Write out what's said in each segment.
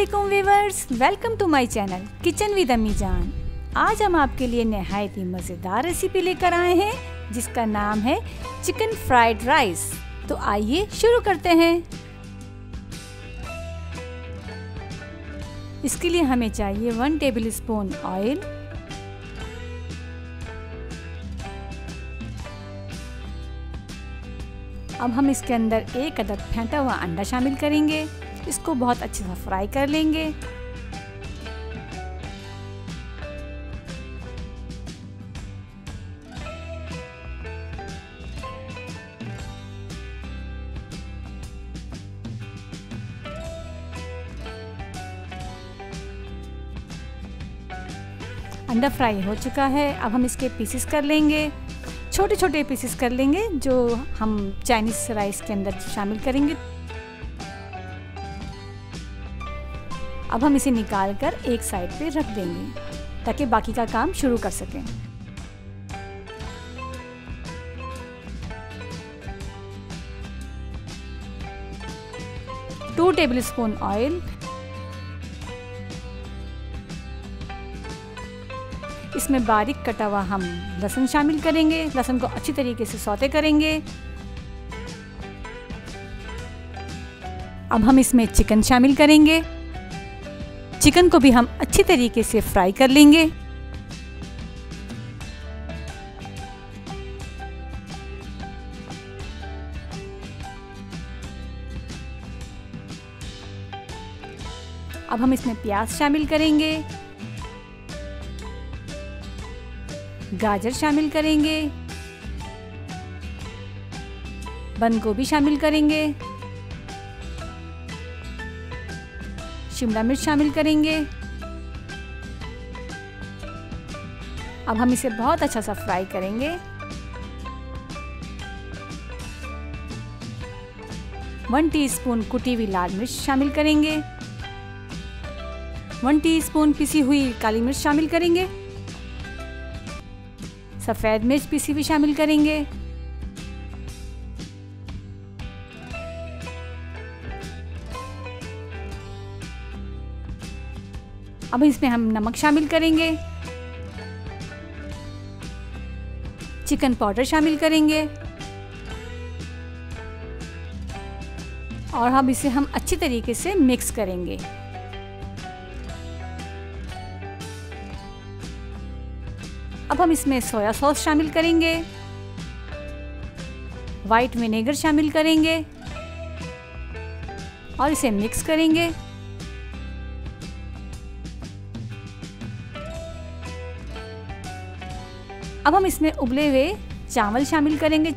अस्सलामुअलैकुम viewers, welcome to my channel kitchen with अम्मी जान। आज हम आपके लिए नहायत ही मज़ेदार रेसिपी लेकर आए हैं जिसका नाम है चिकन फ्राइड राइस। तो आइए शुरू करते हैं। इसके लिए हमें चाहिए 1 टेबलस्पून ऑयल, 1 अब हम इसके अंदर 1 अदद फेंटा हुआ अंडा शामिल करेंगे। इसको बहुत अच्छे से फ्राई कर लेंगे। अंडा फ्राई हो चुका है, अब हम इसके पीसेस कर लेंगे, छोटे छोटे पीसेस कर लेंगे जो हम चाइनीज राइस के अंदर शामिल करेंगे। अब हम इसे निकाल कर एक साइड पे रख देंगे ताकि बाकी का काम शुरू कर सकें। टू टेबलस्पून ऑयल, इसमें बारीक कटा हुआ हम लहसुन शामिल करेंगे। लहसुन को अच्छी तरीके से सौते करेंगे। अब हम इसमें चिकन शामिल करेंगे। चिकन को भी हम अच्छी तरीके से फ्राई कर लेंगे। अब हम इसमें प्याज शामिल करेंगे, गाजर शामिल करेंगे, बंद गोभी शामिल करेंगे, शिमला मिर्च शामिल करेंगे। अब हम इसे बहुत अच्छा सा फ्राई करेंगे। 1 टीस्पून कुटी हुई लाल मिर्च शामिल करेंगे, 1 टीस्पून पिसी हुई काली मिर्च शामिल करेंगे, सफ़ेद मिर्च पिसी हुई शामिल करेंगे, अब इसमें हम नमक शामिल करेंगे, चिकन पाउडर शामिल करेंगे और अब इसे हम अच्छी तरीके से मिक्स करेंगे। अब हम इसमें सोया सॉस शामिल करेंगे, वाइट विनेगर शामिल करेंगे और इसे मिक्स करेंगे। अब हम इसमें उबले हुए चावल शामिल करेंगे,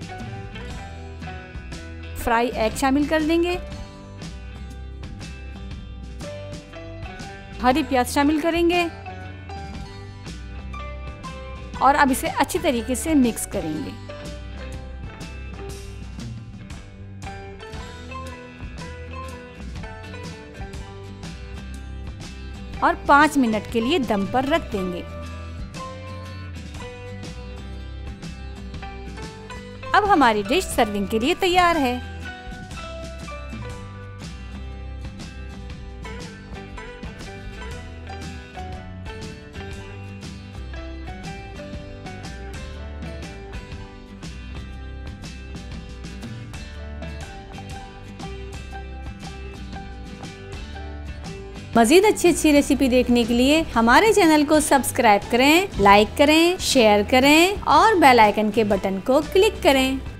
फ्राई एग शामिल कर देंगे, हरी प्याज शामिल करेंगे और अब इसे अच्छी तरीके से मिक्स करेंगे। और 5 मिनट के लिए दम पर रख देंगे। अब हमारी डिश सर्विंग के लिए तैयार है। मजीद अच्छी अच्छी रेसिपी देखने के लिए हमारे चैनल को सब्सक्राइब करें, लाइक करें, शेयर करें और बेल आइकन के बटन को क्लिक करें।